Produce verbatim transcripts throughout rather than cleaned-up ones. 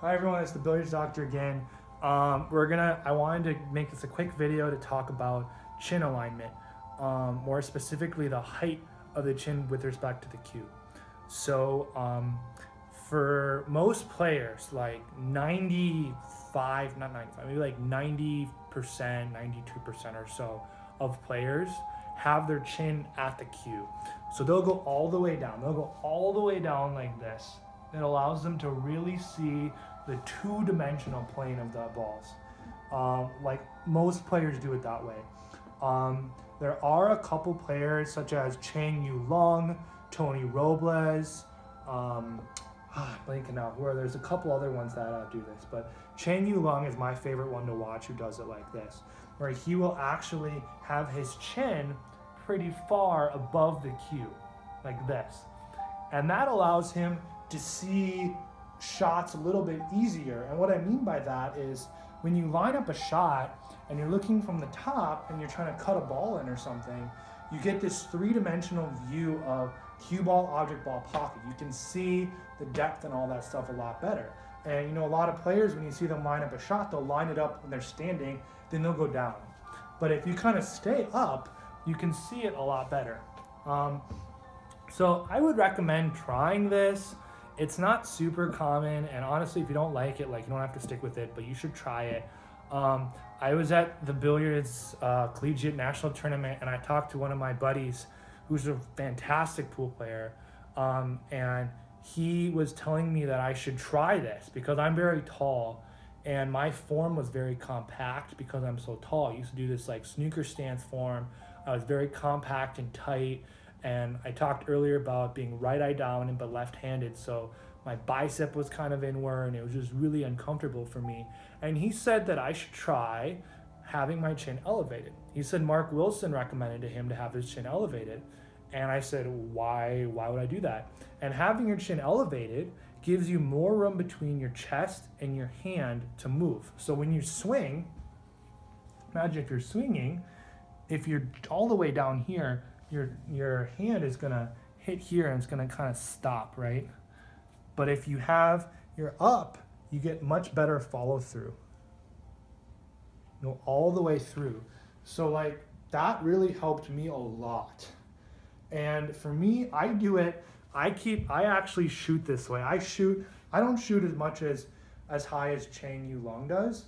Hi everyone, it's the Billiards Doctor again. Um, we're gonna, I wanted to make this a quick video to talk about chin alignment, um, more specifically the height of the chin with respect to the cue. So um, for most players, like ninety-five, not ninety-five, maybe like ninety percent, ninety-two percent or so of players have their chin at the cue. So they'll go all the way down. They'll go all the way down like this. It allows them to really see the two-dimensional plane of the balls. Um, like most players do it that way. Um, there are a couple players such as Chen Yu-Lung, Tony Robles, um, ah, blanking out, where there's a couple other ones that uh, do this, but Chen Yu-Lung is my favorite one to watch who does it like this, where he will actually have his chin pretty far above the cue, like this. And that allows him to see shots a little bit easier. And what I mean by that is when you line up a shot and you're looking from the top and you're trying to cut a ball in or something, you get this three-dimensional view of cue ball, object ball, pocket. You can see the depth and all that stuff a lot better. And you know, a lot of players, when you see them line up a shot, they'll line it up when they're standing, then they'll go down. But if you kind of stay up, you can see it a lot better. Um, so I would recommend trying this. It's not super common, and honestly, if you don't like it, like you don't have to stick with it, but you should try it. Um, I was at the Billiards uh, Collegiate National Tournament, and I talked to one of my buddies who's a fantastic pool player, um, and he was telling me that I should try this because I'm very tall, and my form was very compact because I'm so tall. I used to do this like snooker stance form. I was very compact and tight. And I talked earlier about being right eye dominant but left-handed, so my bicep was kind of inward and it was just really uncomfortable for me. And he said that I should try having my chin elevated. He said Mark Wilson recommended to him to have his chin elevated. And I said, why, why would I do that? And having your chin elevated gives you more room between your chest and your hand to move. So when you swing, imagine if you're swinging, if you're all the way down here, Your, your hand is gonna hit here and it's gonna kind of stop, right? But if you have your up, you get much better follow through. You know, all the way through. So like that really helped me a lot. And for me, I do it, I keep, I actually shoot this way. I shoot, I don't shoot as much as, as high as Chen Yu-Lung does,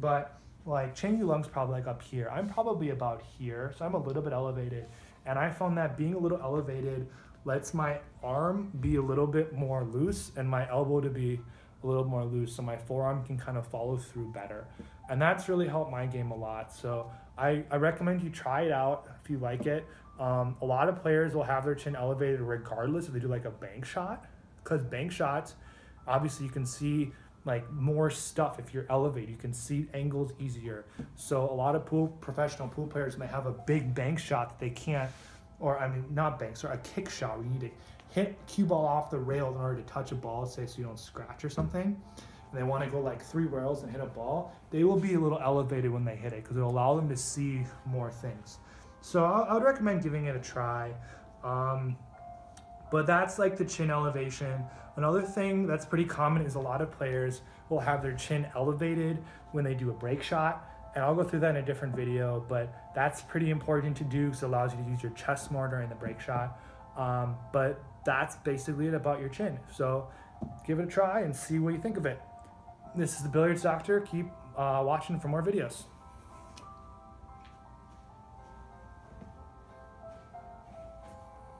but like Chen Yu-Lung's probably like up here. I'm probably about here, so I'm a little bit elevated. And I found that being a little elevated lets my arm be a little bit more loose and my elbow to be a little more loose, so my forearm can kind of follow through better. And that's really helped my game a lot. So I, I recommend you try it out if you like it. Um, a lot of players will have their chin elevated regardless if they do like a bank shot, because bank shots, obviously you can see like more stuff if you're elevated. You can see angles easier. So a lot of pool professional pool players may have a big bank shot that they can't, or I mean not bank, sorry, a kick shot. We need to hit cue ball off the rail in order to touch a ball, say, so you don't scratch or something. And they want to go like three rails and hit a ball. They will be a little elevated when they hit it because it'll allow them to see more things. So I would recommend giving it a try. Um, But that's like the chin elevation. Another thing that's pretty common is a lot of players will have their chin elevated when they do a break shot. And I'll go through that in a different video, but that's pretty important to do because it allows you to use your chest more during the break shot. Um, but that's basically it about your chin. So give it a try and see what you think of it. This is the Billiards Doctor. Keep uh, watching for more videos.